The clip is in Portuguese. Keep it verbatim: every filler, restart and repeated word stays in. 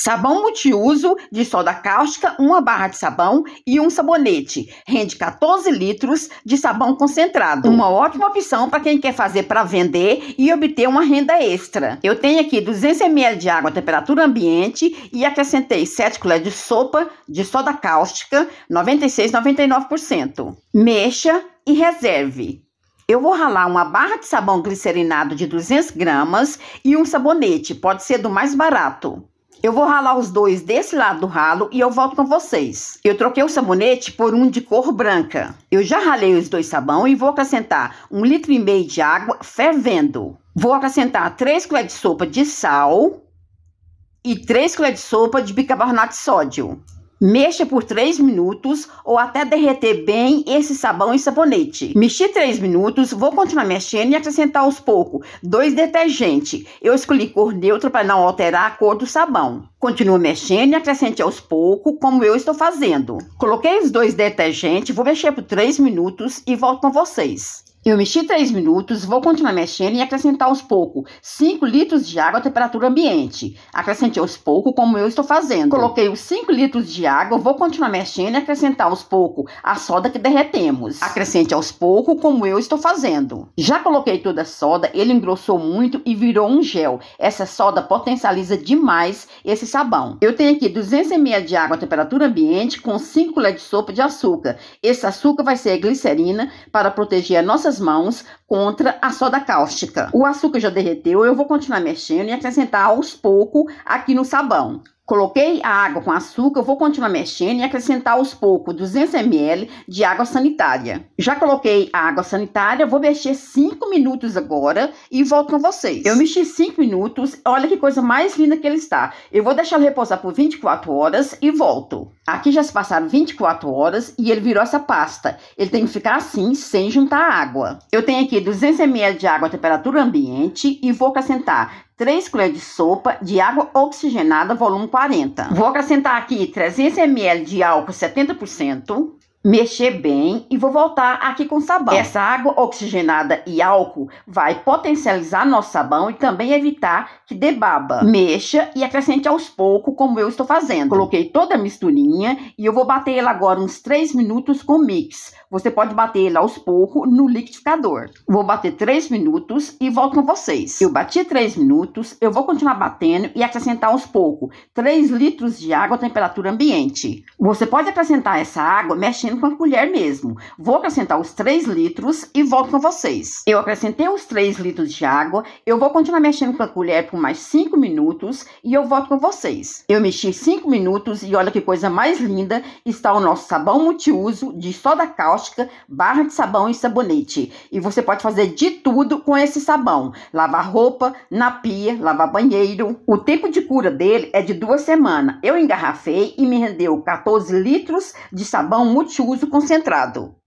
Sabão multiuso de soda cáustica, uma barra de sabão e um sabonete. Rende quatorze litros de sabão concentrado. Uma ótima opção para quem quer fazer para vender e obter uma renda extra. Eu tenho aqui duzentos mililitros de água à temperatura ambiente e acrescentei sete colheres de sopa de soda cáustica, noventa e seis vírgula noventa e nove por cento. Mexa e reserve. Eu vou ralar uma barra de sabão glicerinado de duzentas gramas e um sabonete, pode ser do mais barato. Eu vou ralar os dois desse lado do ralo e eu volto com vocês. Eu troquei o sabonete por um de cor branca. Eu já ralei os dois sabão e vou acrescentar um litro e meio de água fervendo. Vou acrescentar três colheres de sopa de sal e três colheres de sopa de bicarbonato de sódio. Mexa por três minutos ou até derreter bem esse sabão e sabonete. Mexi três minutos, vou continuar mexendo e acrescentar aos poucos dois detergentes. Eu escolhi cor neutra para não alterar a cor do sabão. Continuo mexendo e acrescente aos poucos, como eu estou fazendo. Coloquei os dois detergentes, vou mexer por três minutos e volto com vocês. Eu mexi três minutos, vou continuar mexendo e acrescentar aos poucos cinco litros de água à temperatura ambiente. Acrescente aos poucos, como eu estou fazendo. Coloquei os cinco litros de água, vou continuar mexendo e acrescentar aos poucos a soda que derretemos. Acrescente aos poucos, como eu estou fazendo. Já coloquei toda a soda, ele engrossou muito e virou um gel. Essa soda potencializa demais esse sabão. Eu tenho aqui duzentos mililitros de água à temperatura ambiente com cinco colheres de sopa de açúcar. Esse açúcar vai ser glicerina para proteger a nossa mãos contra a soda cáustica. O açúcar já derreteu, eu vou continuar mexendo e acrescentar aos poucos aqui no sabão. Coloquei a água com açúcar, vou continuar mexendo e acrescentar aos poucos duzentos mililitros de água sanitária. Já coloquei a água sanitária, vou mexer cinco minutos agora e volto com vocês. Eu mexi cinco minutos, olha que coisa mais linda que ele está. Eu vou deixar ele repousar por vinte e quatro horas e volto. Aqui já se passaram vinte e quatro horas e ele virou essa pasta. Ele tem que ficar assim, sem juntar água. Eu tenho aqui duzentos mililitros de água à temperatura ambiente e vou acrescentar três colheres de sopa de água oxigenada, volume quarenta. Vou acrescentar aqui trezentos mililitros de álcool setenta por cento. Mexer bem e vou voltar aqui com sabão. Essa água oxigenada e álcool vai potencializar nosso sabão e também evitar que dê baba. Mexa e acrescente aos poucos, como eu estou fazendo. Coloquei toda a misturinha e eu vou bater ele agora uns três minutos com mix. Você pode bater ele aos poucos no liquidificador. Vou bater três minutos e volto com vocês. Eu bati três minutos, eu vou continuar batendo e acrescentar aos poucos três litros de água à temperatura ambiente. Você pode acrescentar essa água mexendo com a colher mesmo. Vou acrescentar os três litros e volto com vocês. Eu acrescentei os três litros de água, eu vou continuar mexendo com a colher por mais cinco minutos e eu volto com vocês. Eu mexi cinco minutos e olha que coisa mais linda está o nosso sabão multiuso de soda cáustica, barra de sabão e sabonete. E você pode fazer de tudo com esse sabão. Lavar roupa, na pia, lavar banheiro. O tempo de cura dele é de duas semanas. Eu engarrafei e me rendeu quatorze litros de sabão multiuso uso concentrado.